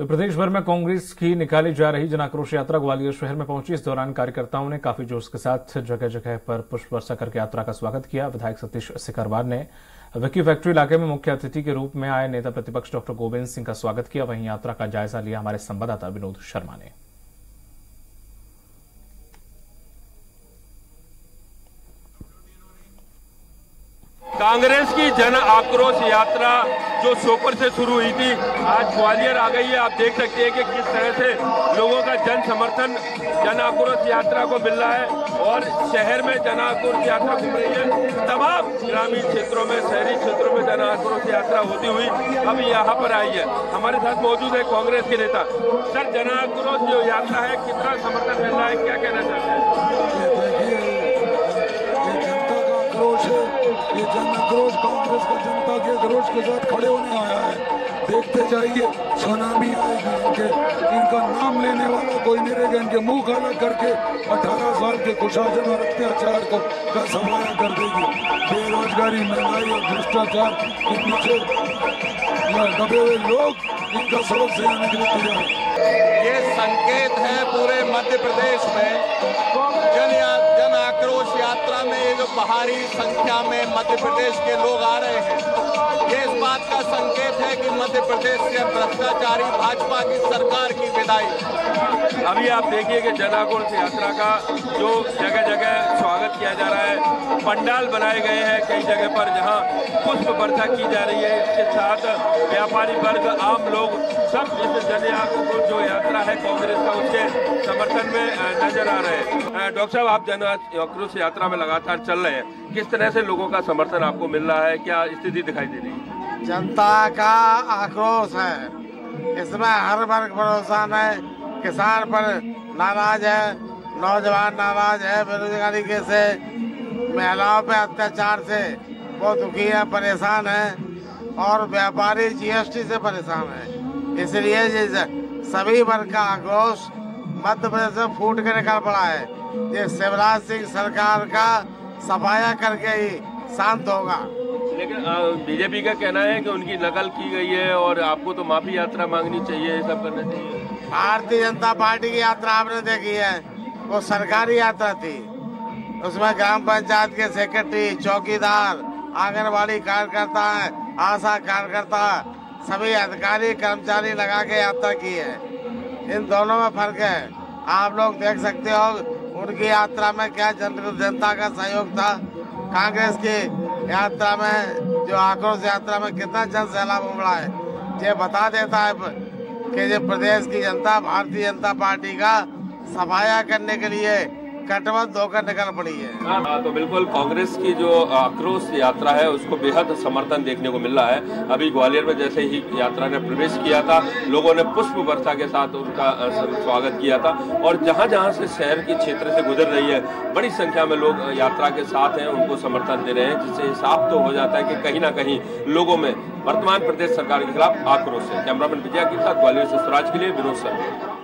तो प्रदेश भर में कांग्रेस की निकाली जा रही जनाक्रोश यात्रा ग्वालियर शहर में पहुंची। इस दौरान कार्यकर्ताओं ने काफी जोश के साथ जगह जगह पर पुष्प वर्षा करके यात्रा का स्वागत किया। विधायक सतीश सिकरवार ने विक्की फैक्ट्री इलाके में मुख्य अतिथि के रूप में आए नेता प्रतिपक्ष डॉक्टर गोविंद सिंह का स्वागत किया। वहीं यात्रा का जायजा लिया हमारे संवाददाता विनोद शर्मा ने। कांग्रेस की जन आक्रोश यात्रा जो सोपर से शुरू हुई थी, आज ग्वालियर आ गई है। आप देख सकते हैं कि किस तरह से लोगों का जन समर्थन जन आक्रोश यात्रा को मिल रहा है और शहर में जन आक्रोश यात्रा घूम रही है। तमाम ग्रामीण क्षेत्रों में, शहरी क्षेत्रों में जन आक्रोश यात्रा होती हुई अब यहाँ पर आई है। हमारे साथ मौजूद है कांग्रेस के नेता। सर, जन आक्रोश जो यात्रा है, कितना समर्थन मिल रहा है, क्या कहना चाहते हैं? ये जनआक्रोश कांग्रेस का जनता के आक्रोश के साथ खड़े होने आया है। देखते जाइए, सुनामी आएगी। इनका नाम लेने वाला कोई नहीं रहेगा। इनके मुंह काला करके 18 साल के कुशासन और अत्याचार का समाया कर देगी। बेरोजगारी, महंगाई और भ्रष्टाचार के पीछे दबे हुए लोग इनका सबक से आने के लिए तैयार है। ये संकेत है पूरे मध्य प्रदेश में। जन आक्रोश यात्रा में ये जो भारी संख्या में मध्य प्रदेश के लोग आ रहे हैं, ये इस बात का संकेत है कि मध्य प्रदेश के भ्रष्टाचारी भाजपा की सरकार की विदाई। अभी आप देखिए कि जन आक्रोश यात्रा का जो जगह जगह स्वागत किया जा रहा है, पंडाल बनाए गए हैं कई जगह पर जहां पुष्प वर्षा की जा रही है। इसके साथ व्यापारी वर्ग, आम लोग सब इस जन आक्रोश जो यात्रा है कांग्रेस का, उसके समर्थन में नजर आ रहे हैं। डॉक्टर साहब, आप जन आक्रोश यात्रा में लगातार चल रहे हैं, किस तरह से लोगों का समर्थन आपको मिल रहा है, क्या स्थिति दिखाई दे रही है? जनता का आक्रोश है, इसमें हर वर्ग परेशान है। किसान पर नाराज है, नौजवान नाराज है बेरोजगारी के से, महिलाओं पे अत्याचार से बहुत दुखी है, परेशान है, और व्यापारी GST से परेशान है। इसलिए सभी वर्ग का आक्रोश मध्य प्रदेश में फूट के निकल पड़ा है। ये शिवराज सिंह सरकार का सफाया करके ही शांत होगा। लेकिन बीजेपी का कहना है कि उनकी नकल की गई है और आपको तो माफी यात्रा मांगनी चाहिए, सब करना चाहिए। भारतीय जनता पार्टी की यात्रा आपने देखी है, वो सरकारी यात्रा थी। उसमें ग्राम पंचायत के सेक्रेटरी, चौकीदार, आंगनबाड़ी कार्यकर्ता, आशा कार्यकर्ता, सभी अधिकारी कर्मचारी लगा के यात्रा की है। इन दोनों में फर्क है। आप लोग देख सकते हो उनकी यात्रा में क्या जनता का सहयोग था, कांग्रेस की यात्रा में जो आक्रोश यात्रा में कितना जन सैलाब उमड़ा है। ये बता देता है कि ये प्रदेश की जनता भारतीय जनता पार्टी का सफाया करने के लिए कटबद्ध होकर निकल पड़ी है। तो बिल्कुल कांग्रेस की जो आक्रोश यात्रा है उसको बेहद समर्थन देखने को मिल रहा है। अभी ग्वालियर में जैसे ही यात्रा ने प्रवेश किया था, लोगों ने पुष्प वर्षा के साथ उनका स्वागत किया था और जहां जहां से शहर के क्षेत्र से गुजर रही है, बड़ी संख्या में लोग यात्रा के साथ हैं, उनको समर्थन दे रहे हैं, जिससे साफ तो हो जाता है कि कहीं ना कहीं लोगों में वर्तमान प्रदेश सरकार के खिलाफ आक्रोश है। कैमरामैन विजय के साथ ग्वालियर से शिवराज के लिए विनोद शर्मा।